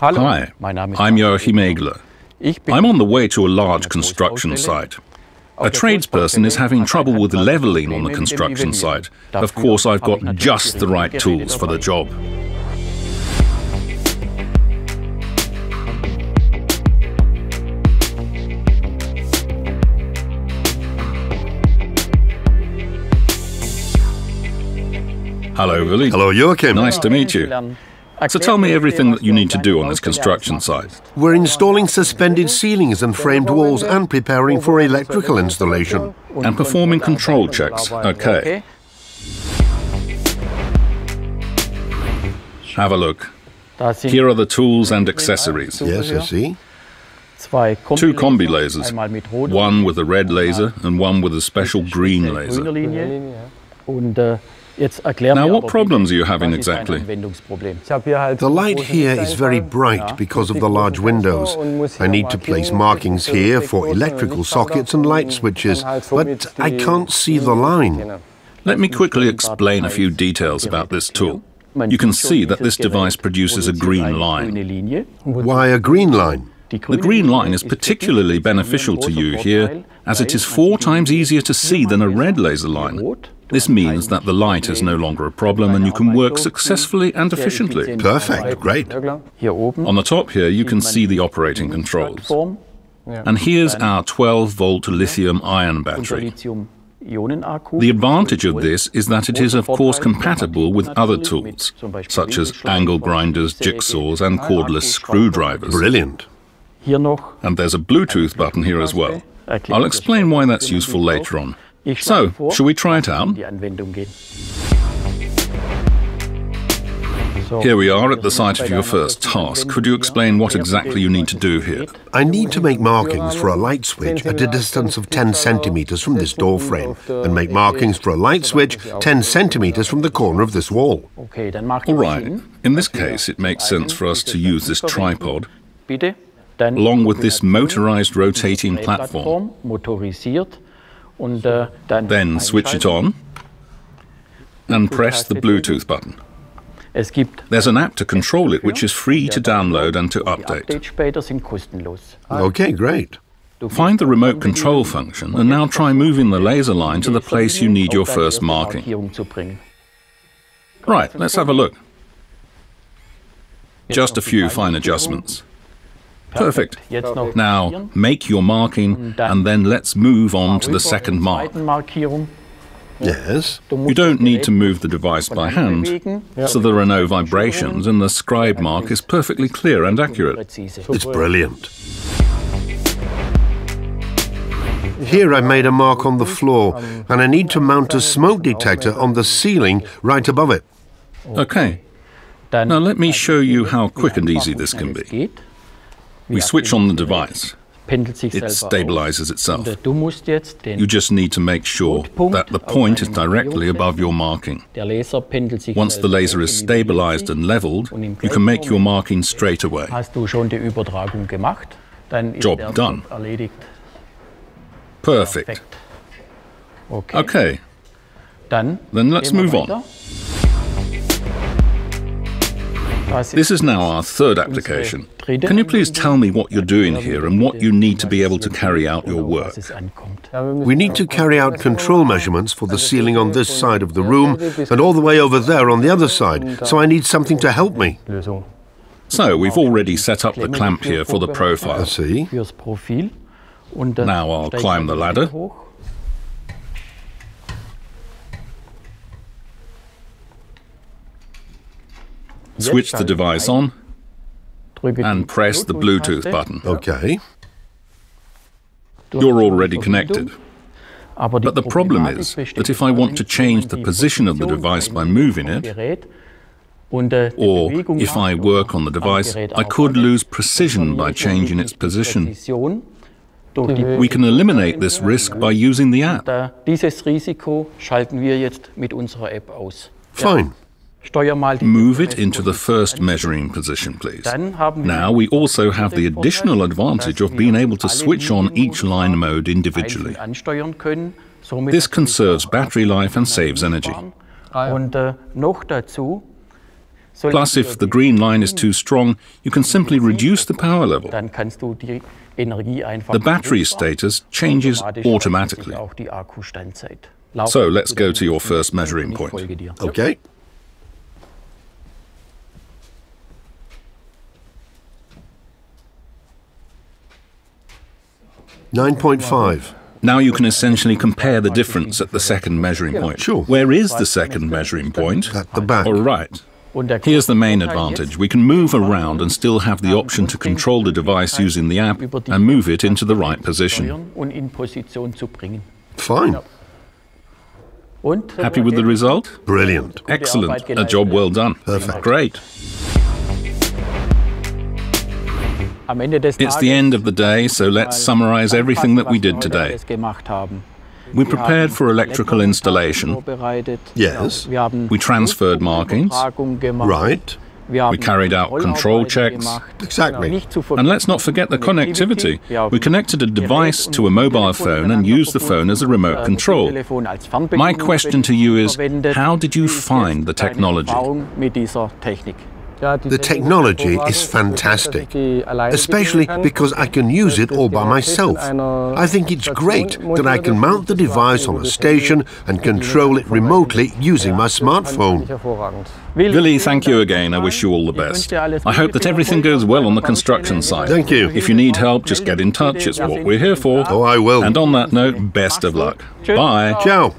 Hi, I'm Joachim Egler. I'm on the way to a large construction site. A tradesperson is having trouble with leveling on the construction site. Of course, I've got just the right tools for the job. Hello, Willi. Hello, Joachim. Nice to meet you. So tell me everything that you need to do on this construction site. We're installing suspended ceilings and framed walls and preparing for electrical installation. And performing control checks, okay. Have a look. Here are the tools and accessories. Yes, I see. Two combi lasers, one with a red laser and one with a special green laser. Now, what problems are you having exactly? The light here is very bright because of the large windows. I need to place markings here for electrical sockets and light switches, but I can't see the line. Let me quickly explain a few details about this tool. You can see that this device produces a green line. Why a green line? The green line is particularly beneficial to you here, as it is 4 times easier to see than a red laser line. This means that the light is no longer a problem and you can work successfully and efficiently. Perfect, great. On the top here, you can see the operating controls. And here's our 12-volt lithium-ion battery. The advantage of this is that it is, of course, compatible with other tools, such as angle grinders, jigsaws, and cordless screwdrivers. Brilliant. And there's a Bluetooth button here as well. I'll explain why that's useful later on. So, shall we try it out? Here we are at the site of your first task. Could you explain what exactly you need to do here? I need to make markings for a light switch at a distance of 10 centimeters from this door frame, and make markings for a light switch 10 centimeters from the corner of this wall. All right. In this case, it makes sense for us to use this tripod, along with this motorized rotating platform. Then switch it on and press the Bluetooth button. There's an app to control it, which is free to download and to update. Okay, great. Find the remote control function and now try moving the laser line to the place you need your first marking. Right, let's have a look. Just a few fine adjustments. Perfect. Now, make your marking, and then let's move on to the second mark. Yes. You don't need to move the device by hand, so there are no vibrations, and the scribe mark is perfectly clear and accurate. It's brilliant. Here I made a mark on the floor, and I need to mount a smoke detector on the ceiling right above it. Okay. Now let me show you how quick and easy this can be. We switch on the device. It stabilizes itself. You just need to make sure that the point is directly above your marking. Once the laser is stabilized and leveled, you can make your marking straight away. Job done. Perfect. Okay. Then let's move on. This is now our third application. Can you please tell me what you're doing here and what you need to be able to carry out your work? We need to carry out control measurements for the ceiling on this side of the room and all the way over there on the other side, so I need something to help me. So, we've already set up the clamp here for the profile. I see. Now I'll climb the ladder. Switch the device on and press the Bluetooth button. Okay. You're already connected. But the problem is that if I want to change the position of the device by moving it, or if I work on the device, I could lose precision by changing its position. We can eliminate this risk by using the app. Fine. Move it into the first measuring position, please. Now we also have the additional advantage of being able to switch on each line mode individually. This conserves battery life and saves energy. Plus, if the green line is too strong, you can simply reduce the power level. The battery status changes automatically. So let's go to your first measuring point. Okay. .5. Now you can essentially compare the difference at the second measuring point. Sure. Where is the second measuring point? At the back. All right. Here's the main advantage. We can move around and still have the option to control the device using the app and move it into the right position. Fine. Happy with the result? Brilliant. Excellent. A job well done. Perfect. Great. It's the end of the day, so let's summarize everything that we did today. We prepared for electrical installation. Yes. We transferred markings. Right. We carried out control checks. Exactly. And let's not forget the connectivity. We connected a device to a mobile phone and used the phone as a remote control. My question to you is, how did you find the technology? The technology is fantastic, especially because I can use it all by myself. I think it's great that I can mount the device on a station and control it remotely using my smartphone. Willi, thank you again. I wish you all the best. I hope that everything goes well on the construction site. Thank you. If you need help, just get in touch. It's what we're here for. Oh, I will. And on that note, best of luck. Bye. Ciao.